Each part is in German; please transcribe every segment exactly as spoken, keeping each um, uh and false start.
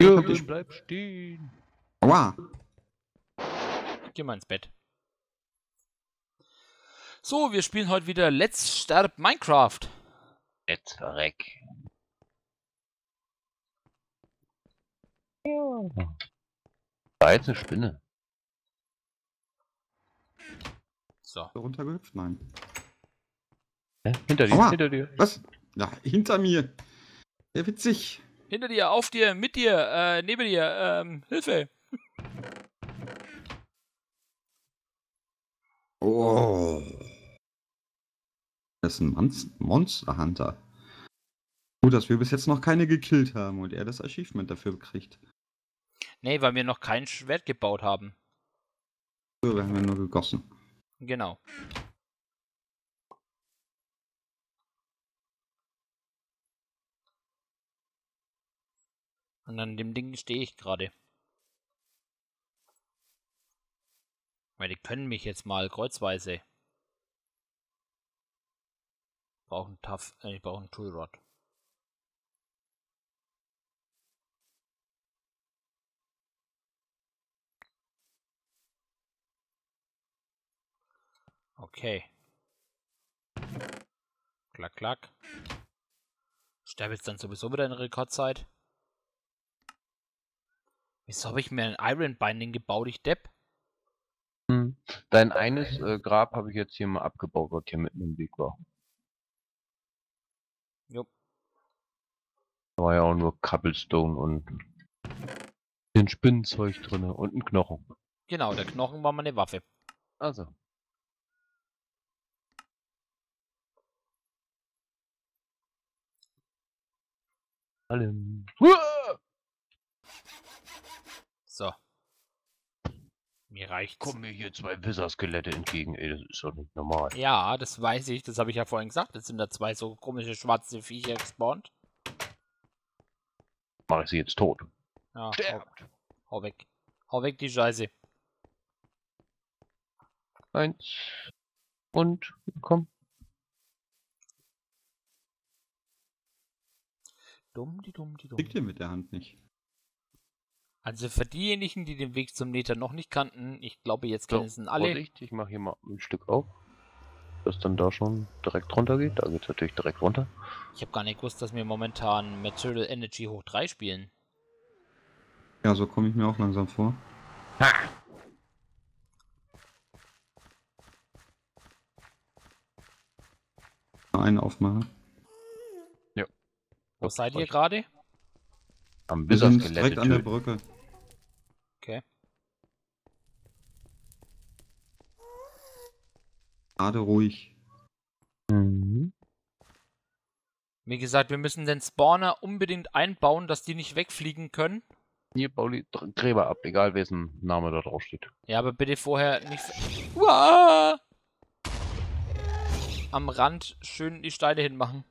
Jürgen, Jürgen, bleib stehen. Aua. Geh mal ins Bett. So, wir spielen heute wieder Let's Start Minecraft. Jetzt verreck. Da ist eine Spinne. So. Runtergehüpft? Nein. Hä? Hinter dir, Aua. hinter dir. Was? Ja, hinter mir. Sehr witzig. Hinter dir, auf dir, mit dir, äh, neben dir, ähm, Hilfe. Oh. Das ist ein Monster Hunter. Gut, dass wir bis jetzt noch keine gekillt haben und er das Achievement dafür kriegt. Nee, weil wir noch kein Schwert gebaut haben. So, wir haben ja nur gegossen. Genau. Und an dem Ding stehe ich gerade. Weil die können mich jetzt mal kreuzweise. Ich brauche einen Tough, äh, ich brauche einen Toolrod. Okay. Klack, klack. Ich sterbe jetzt dann sowieso wieder in Rekordzeit. Wieso habe ich mir ein Iron Binding gebaut, ich Depp? Hm. Dein eines äh, Grab habe ich jetzt hier mal abgebaut, was hier mitten im Weg war. Jo. Da war ja auch nur Cobblestone und den Spinnenzeug drin und ein Knochen. Genau, der Knochen war meine Waffe. Also. Hallo. Uah! So. Mir reicht's. Kommen mir hier zwei Wizard-Skelette entgegen, ey, das ist doch nicht normal. Ja, das weiß ich, das habe ich ja vorhin gesagt. Jetzt sind da zwei so komische schwarze Viecher gespawnt. Mach ich sie jetzt tot. Ja, sterbt! Hau, hau weg. Hau weg die Scheiße. Eins. Und, komm. Dumm, die dumm, die dumm. Kriegt ihr mit der Hand nicht. Also für diejenigen, die den Weg zum Nether noch nicht kannten, ich glaube, jetzt kennen so, es alle. Vorsicht, ich mache hier mal ein Stück auf, dass dann da schon direkt runter geht. Da geht es natürlich direkt runter. Ich habe gar nicht gewusst, dass wir momentan Material Energy hoch drei spielen. Ja, so komme ich mir auch langsam vor. Ha! Einen aufmachen. Ja. Wo Ups, seid ihr gerade? Am Bison direkt an der Brücke. Okay. Gerade ruhig. Mhm. Wie gesagt, wir müssen den Spawner unbedingt einbauen, dass die nicht wegfliegen können. Hier bau die Gräber ab, egal wessen Name da drauf steht. Ja, aber bitte vorher nicht... Uah! Am Rand schön die Steine hinmachen.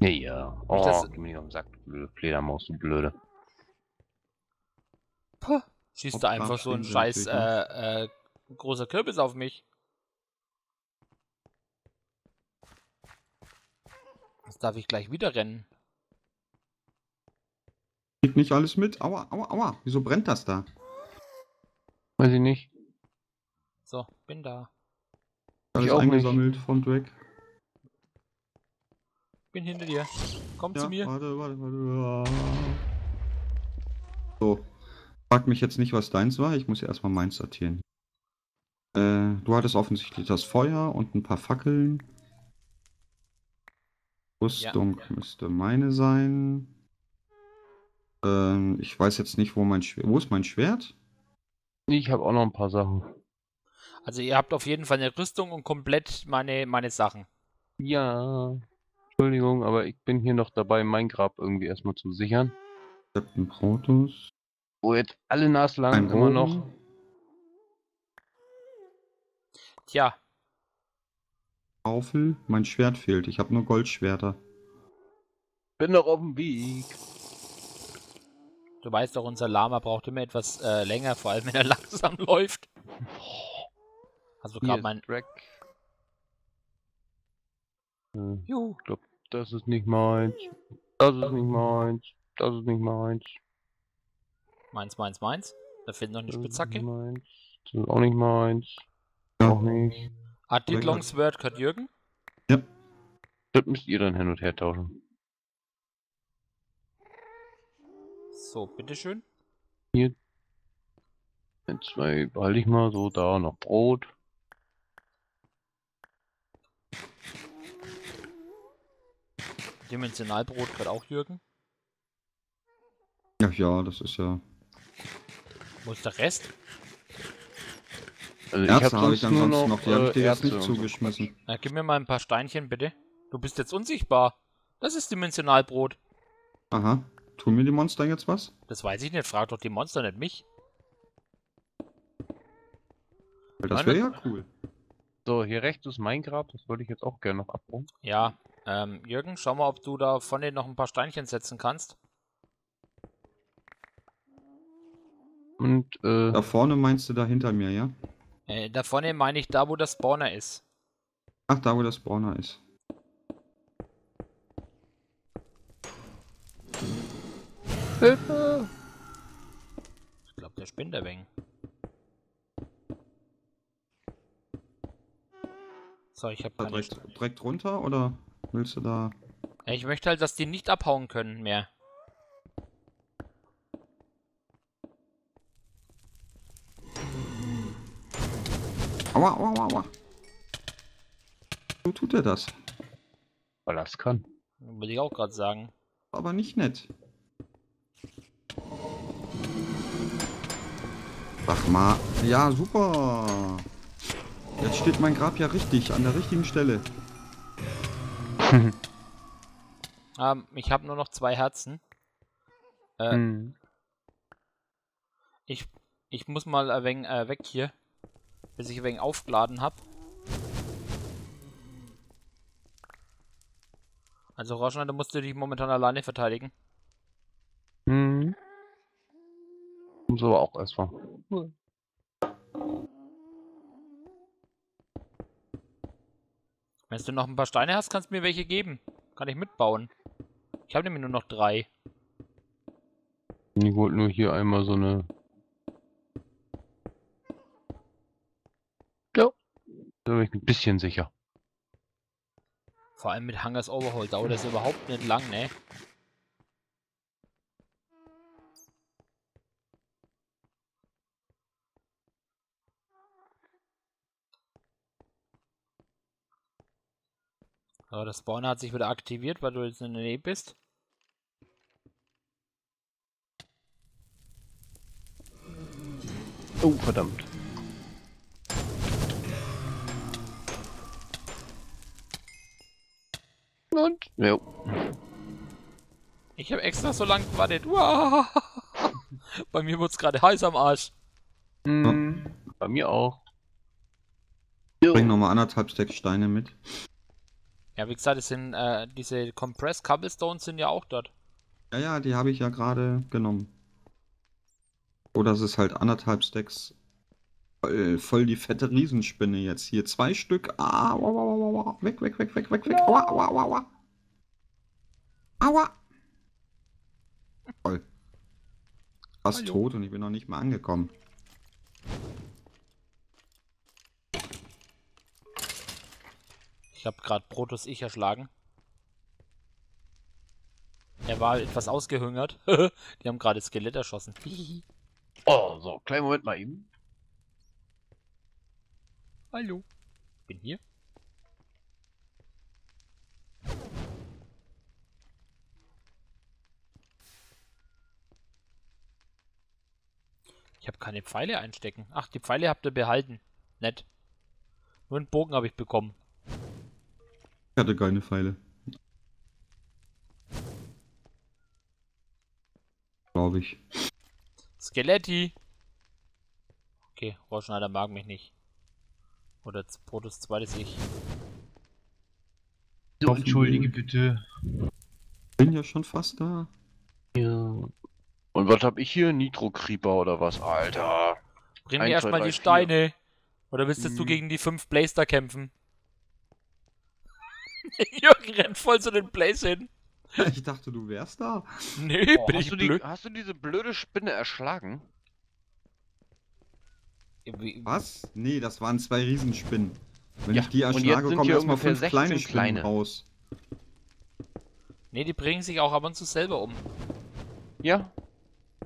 Ja, ja. Oh, das... geh mir nicht auf den Sack, blöde Fledermaus, du Blöde. Puh, schießt Ob da einfach so ein scheiß, äh, äh, großer Kürbis auf mich. Jetzt darf ich gleich wieder rennen. Geht nicht alles mit? Aua, aua, aua. Wieso brennt das da? Weiß ich nicht. So, bin da. Alles eingesammelt vom Dreck. Bin hinter dir. Komm ja, zu mir. Warte, warte, warte. So. Frag mich jetzt nicht, was deins war. Ich muss ja erstmal meins sortieren. Äh, du hattest offensichtlich das Feuer und ein paar Fackeln. Rüstung ja, ja. müsste meine sein. Ähm, ich weiß jetzt nicht, wo mein Schwert. Wo ist mein Schwert? Ich habe auch noch ein paar Sachen. Also ihr habt auf jeden Fall eine Rüstung und komplett meine, meine Sachen. Ja. Entschuldigung, aber ich bin hier noch dabei, mein Grab irgendwie erstmal zu sichern. Ich hab einen Protus. Wo jetzt alle naslang immer noch. Tja. Schaufel, mein Schwert fehlt. Ich habe nur Goldschwerter. Bin noch auf dem Weg. Du weißt doch, unser Lama braucht immer etwas äh, länger, vor allem wenn er langsam läuft. Hast du gerade meinen... Track. Hm. Juhu. Ich glaub, das ist nicht meins. Das ist nicht meins. Das ist nicht meins. Meins, meins, meins. Da fehlt noch eine Spitzhacke. Meins. Das ist auch nicht meins. Ja. Auch nicht. Ah, die Longsword hat Jürgen? Ja. Das müsst ihr dann hin und her tauschen. So, bitteschön. Hier. Ein, zwei, behalte ich mal so. Da noch Brot. Dimensionalbrot gerade auch Jürgen? Ach ja, das ist ja. Wo ist der Rest? Also Erbsen ich habe hab ich nur noch, noch. Die habe ich dir jetzt nicht zugeschmissen. Na, gib mir mal ein paar Steinchen bitte. Du bist jetzt unsichtbar. Das ist Dimensionalbrot. Aha. Tun mir die Monster jetzt was? Das weiß ich nicht. Frag doch die Monster nicht mich. Weil das wäre ja cool. So, hier rechts ist mein Grab. Das würde ich jetzt auch gerne noch abbauen. Ja. Ähm, Jürgen, schau mal, ob du da von denen noch ein paar Steinchen setzen kannst. Und, äh... Da vorne meinst du da hinter mir, ja? Äh, da vorne meine ich da, wo der Spawner ist. Ach, da, wo der Spawner ist. Hilfe! Ich glaube, der spinnt ein wenig. So, ich habe da direkt, direkt runter, oder willst du da... Ja, ich möchte halt, dass die nicht abhauen können mehr. Aua, aua, aua. Wo tut er das? Weil er es kann. Würde ich auch gerade sagen. Aber nicht nett. Sag mal. Ja, super. Jetzt steht mein Grab ja richtig, an der richtigen Stelle. ähm, ich habe nur noch zwei Herzen. Äh, hm. ich, ich muss mal ein wenig, äh, weg hier. Bis ich ein wenig aufgeladen habe. Also Rauschner, musst du dich momentan alleine verteidigen. Mhm. Muss aber auch erstmal. Cool. Wenn du noch ein paar Steine hast, kannst du mir welche geben. Kann ich mitbauen. Ich habe nämlich nur noch drei. Ich wollte nur hier einmal so eine... Da bin ich ein bisschen sicher. Vor allem mit Hungers Overhaul dauert das überhaupt nicht lang, ne? So, das Spawner hat sich wieder aktiviert, weil du jetzt in der Nähe bist. Oh, verdammt. Und? Ja. Ich habe extra so lange gewartet. Uah. Bei mir wurde es gerade heiß am Arsch. Mhm. Bei mir auch. Ich bring nochmal anderthalb Stack Steine mit. Ja, wie gesagt, es sind äh, diese Compressed Cobblestones sind ja auch dort. Ja, ja, die habe ich ja gerade genommen. Oder es ist halt anderthalb Stacks. Voll, voll die fette Riesenspinne jetzt hier. Zwei Stück. Ah, wow, wow, wow, wow. Weg, weg, weg, weg, weg, weg. Aua, aua, aua, aua. Aua. Voll. Fast Hallo. Tot und ich bin noch nicht mal angekommen. Ich habe gerade Protus Ich erschlagen. Er war etwas ausgehungert. Die haben gerade Skelett erschossen. Oh, so, kleinen Moment mal eben. Hallo, bin hier. Ich habe keine Pfeile einstecken. Ach, die Pfeile habt ihr behalten. Nett. Nur einen Bogen habe ich bekommen. Ich hatte keine Pfeile. Glaube ich. Skeletti! Okay, Rohrschneider mag mich nicht. Oder Protus zweites Ich. So, entschuldige bitte. Bin ja schon fast da. Ja. Und was hab ich hier? Nitro-Creeper oder was? Alter. Bring mir erstmal die Steine. Oder willst hm. du gegen die fünf Blaster kämpfen? Jürgen rennt voll zu den Blaze hin. Ich dachte, du wärst da. Nee, oh, bin hast ich du blöd. Die, hast du diese blöde Spinne erschlagen? Was? Nee, das waren zwei Riesenspinnen. Wenn ja, ich die erschlage, kommen erstmal fünf kleine Spinnen raus. Nee, die bringen sich auch ab und zu selber um. Ja.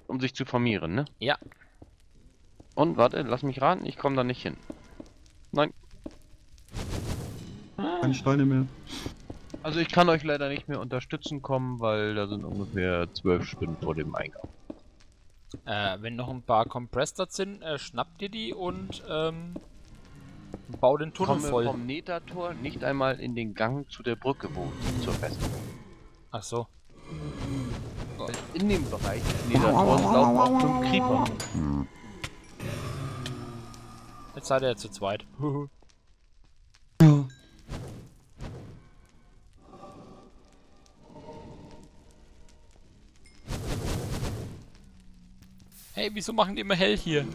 Um sich zu formieren, ne? Ja. Und warte, lass mich raten, ich komme da nicht hin. Nein. Keine Steine mehr. Also ich kann euch leider nicht mehr unterstützen kommen, weil da sind ungefähr zwölf Spinnen vor dem Eingang. Äh, wenn noch ein paar Compressor sind, äh, schnappt ihr die und ähm, bau den Tunnel Komme voll. Vom Netator nicht einmal in den Gang zu der Brücke, wo zur Festung. Ach so. In dem Bereich des Netators laufen auch fünf Creeper. Jetzt seid ihr ja zu zweit. Hey, wieso machen die immer hell hier?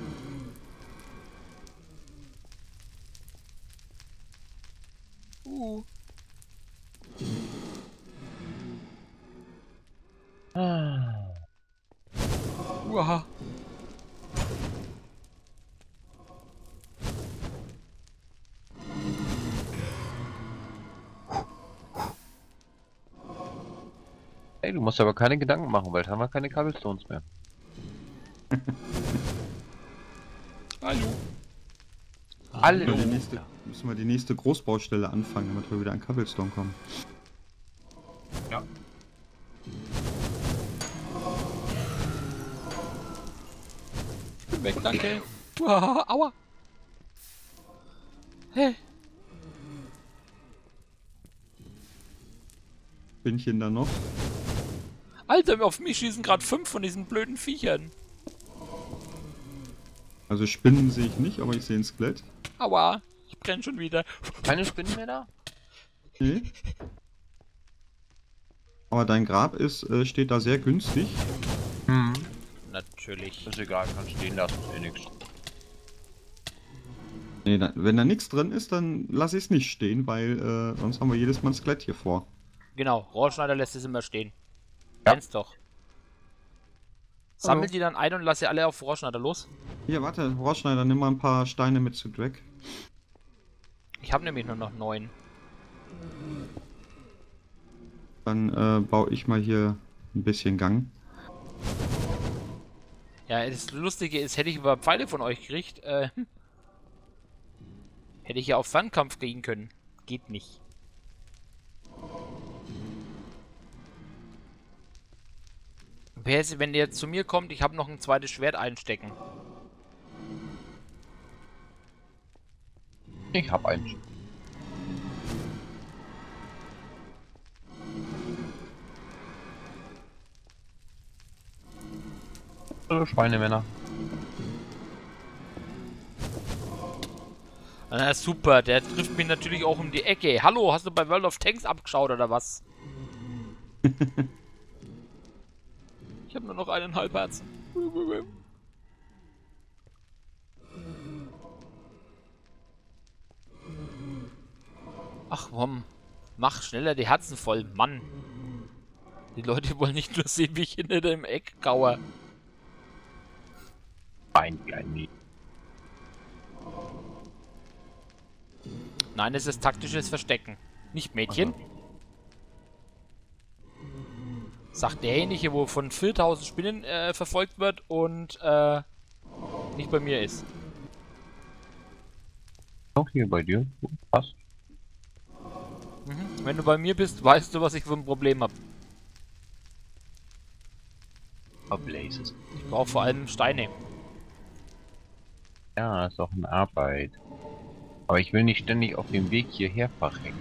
Uh. Ah. Uah. Hey, du musst aber keine Gedanken machen, weil da haben wir keine Cobblestones mehr. Hallo. Hallo. Müssen wir, die nächste, müssen wir die nächste Großbaustelle anfangen, damit wir wieder an Cobblestone kommen. Ja. Ich bin weg, danke. Aua. Hey. Spinnchen da noch. Alter, auf mich schießen gerade fünf von diesen blöden Viechern. Also Spinnen sehe ich nicht, aber ich sehe ein Skelett. Aua, ich brenne schon wieder. Keine Spinnen mehr da? Nee. Aber dein Grab ist, äh, steht da sehr günstig. Hm. Natürlich. Ist egal, kannst stehen lassen, ist eh nichts. Nee, da, wenn da nichts drin ist, dann lasse ich es nicht stehen, weil äh, sonst haben wir jedes Mal ein Skelett hier vor. Genau, Rohrschneider lässt es immer stehen. Ja. Kennst doch. Sammelt die dann ein und lass sie alle auf Rohrschneider los. Hier, warte, Rohrschneider, nimm mal ein paar Steine mit zu Drag. Ich habe nämlich nur noch neun. Dann äh, baue ich mal hier ein bisschen Gang. Ja, das Lustige ist, hätte ich über Pfeile von euch gekriegt, äh, hätte ich ja auf Fernkampf gehen können. Geht nicht. Wenn der zu mir kommt, ich habe noch ein zweites Schwert einstecken. Ich habe eins. Hallo Schweinemänner. Na super, der trifft mich natürlich auch um die Ecke. Hallo, hast du bei World of Tanks abgeschaut oder was? Ich habe nur noch einen Halbherz. Ach, Mom. Mach schneller die Herzen voll, Mann. Die Leute wollen nicht nur sehen, wie ich hinter dem Eck kauer. Ein Kleini. Nein, es ist taktisches Verstecken. Nicht Mädchen. Aha. Sagt derjenige, wo von viertausend Spinnen äh, verfolgt wird und äh, nicht bei mir ist. Auch hier bei dir. Passt. Mhm. Wenn du bei mir bist, weißt du, was ich für ein Problem habe. Ablazes. Ich brauche vor allem Steine. Ja, ist auch eine Arbeit. Aber ich will nicht ständig auf dem Weg hierher verrecken.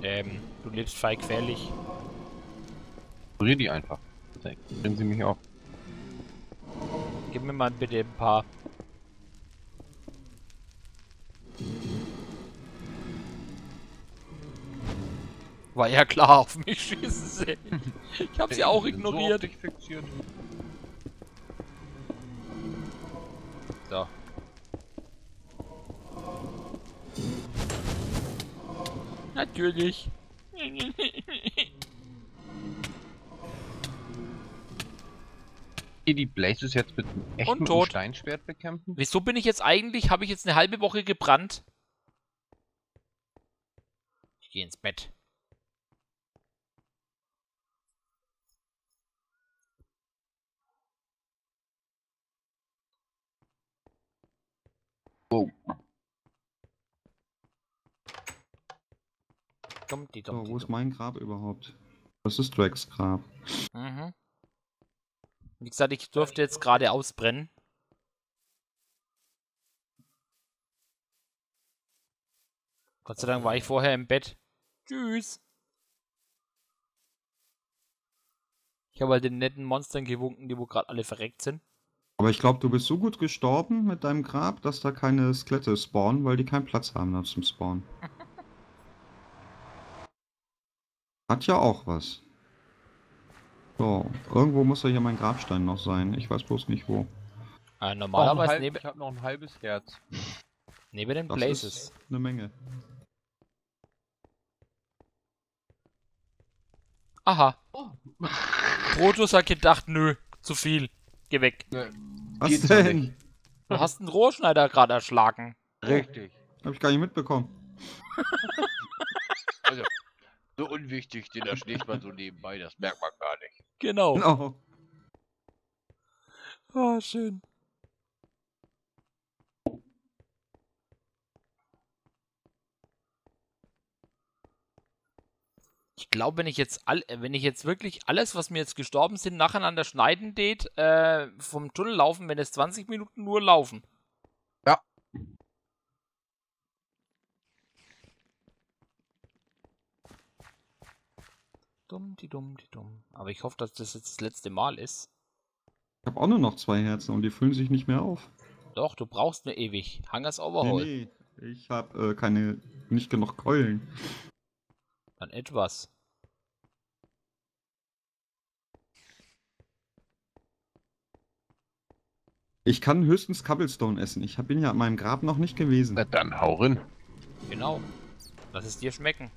Ähm, du lebst feig quälig. Kurier die einfach. Bringen sie mich auf. Gib mir mal bitte ein paar. War ja klar, auf mich schießen sie. Ich hab sie auch ignoriert. Ich fixiert. So. Natürlich. Die Blazes jetzt mit einem echten Steinschwert bekämpfen? Wieso bin ich jetzt eigentlich, habe ich jetzt eine halbe Woche gebrannt? Ich gehe ins Bett. Oh. Kommt die doch, oh, wo die ist doch. Mein Grab überhaupt? Das ist Drax Grab. Mhm. Wie gesagt, ich durfte jetzt gerade ausbrennen. Gott sei Dank war ich vorher im Bett. Tschüss. Ich habe halt den netten Monstern gewunken, die wo gerade alle verreckt sind. Aber ich glaube, du bist so gut gestorben mit deinem Grab, dass da keine Skelette spawnen, weil die keinen Platz haben da zum Spawn. Hat ja auch was. So, irgendwo muss ja hier mein Grabstein noch sein. Ich weiß bloß nicht wo. Ah, normalerweise halb, neben... Ich habe noch ein halbes Herz. Neben den Blazes. Eine Menge. Aha. Oh. Protus hat gedacht, nö, zu viel. Geh weg. Ne, was denn? Du hast einen Rohrschneider gerade erschlagen. Richtig. Hab ich gar nicht mitbekommen. Also, so unwichtig, den erschlägt man so nebenbei, das merkt man gar nicht. Genau. No. Oh, schön. Ich glaube, wenn ich jetzt all, wenn ich jetzt wirklich alles, was mir jetzt gestorben sind, nacheinander schneiden tät, äh, vom Tunnel laufen, wenn es zwanzig Minuten nur laufen. Ja. Dumm, die dumm, die dumm. Aber ich hoffe, dass das jetzt das letzte Mal ist. Ich habe auch nur noch zwei Herzen und die füllen sich nicht mehr auf. Doch, du brauchst nur ewig. Hungers Overhaul. Nee, nee. Ich habe äh, keine, nicht genug Keulen. An etwas. Ich kann höchstens Cobblestone essen. Ich bin ja an meinem Grab noch nicht gewesen. Na dann hau rein. Genau. Lass es dir schmecken.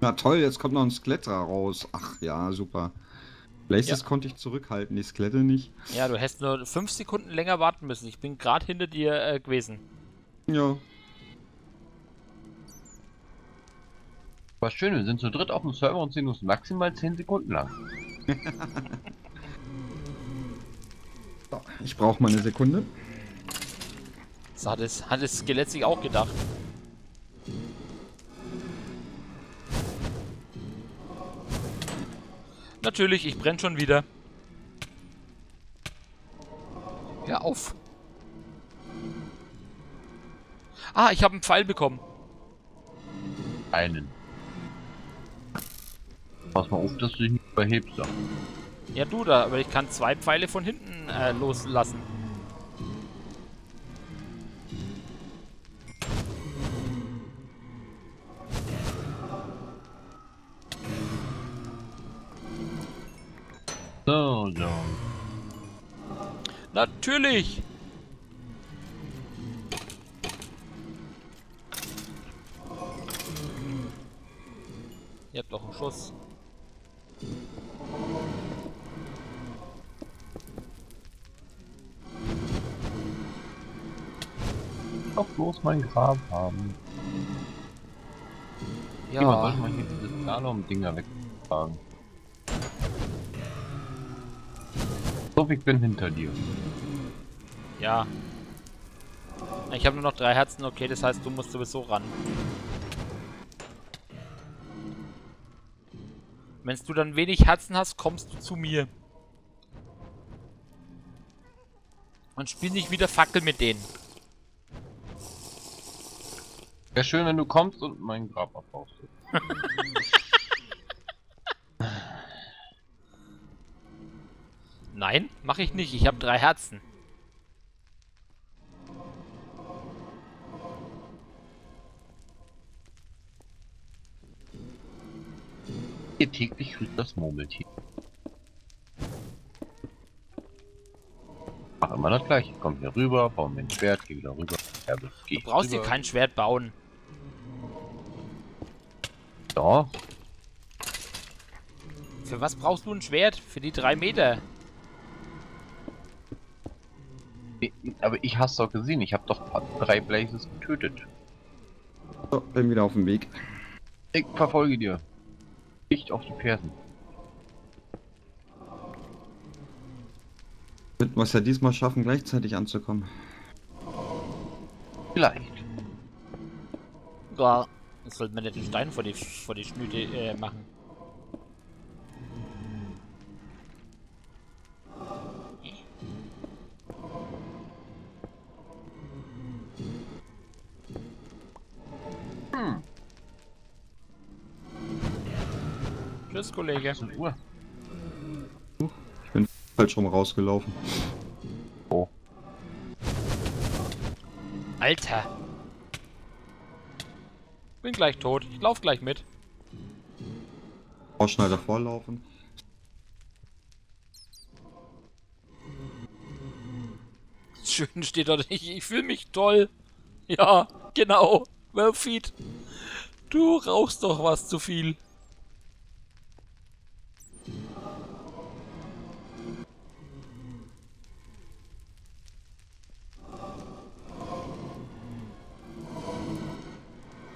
Na toll, jetzt kommt noch ein Skelett raus. Ach ja, super. Blazes ja. Konnte ich zurückhalten, die Skelette nicht. Ja, du hättest nur fünf Sekunden länger warten müssen. Ich bin gerade hinter dir äh, gewesen. Ja. Was schön, wir sind zu dritt auf dem Server und sehen uns maximal zehn Sekunden lang. So, ich brauche mal eine Sekunde. Das hat das, hat das Skelett sich auch gedacht. Natürlich, ich brenne schon wieder. Hör auf. Ah, ich habe einen Pfeil bekommen. Einen. Pass mal auf, dass du dich nicht überhebst. Ja du da, aber ich kann zwei Pfeile von hinten äh, loslassen. So, so. Natürlich! Ihr habt doch einen Schuss. Doch bloß mein Grab haben. Ja, man sollte mal hier diese Slalom-Dinger wegfahren. So, ich bin hinter dir. Ja. Ich habe nur noch drei Herzen, okay, das heißt, du musst sowieso ran. Wenn du dann wenig Herzen hast, kommst du zu mir. Und spiel nicht wieder Fackel mit denen. Wäre schön, wenn du kommst und mein Grab abbaust. Nein, mache ich nicht. Ich habe drei Herzen. Hier täglich grüßt das Murmeltier. Mach immer das gleiche. Komm hier rüber, bauen mir ein Schwert, geh wieder rüber. Ja, geh du brauchst rüber. Hier kein Schwert bauen. Doch. Für was brauchst du ein Schwert? Für die drei Meter. Aber ich hast doch gesehen, ich habe doch drei Blazes getötet. So, bin wieder auf dem Weg. Ich verfolge dir. Dicht auf die Fersen. Wird man es ja diesmal schaffen, gleichzeitig anzukommen. Vielleicht. Ja, jetzt sollte man nicht den Stein vor die, vor die Schnüte äh, machen. Hm. Tschüss, Kollege. Uhr. Ich bin falsch rum rausgelaufen. Oh. Alter. Bin gleich tot. Ich lauf gleich mit. Auch schnell davor laufen. Schön steht dort. Ich, ich fühle mich toll. Ja, genau. Feed. Du rauchst doch was zu viel.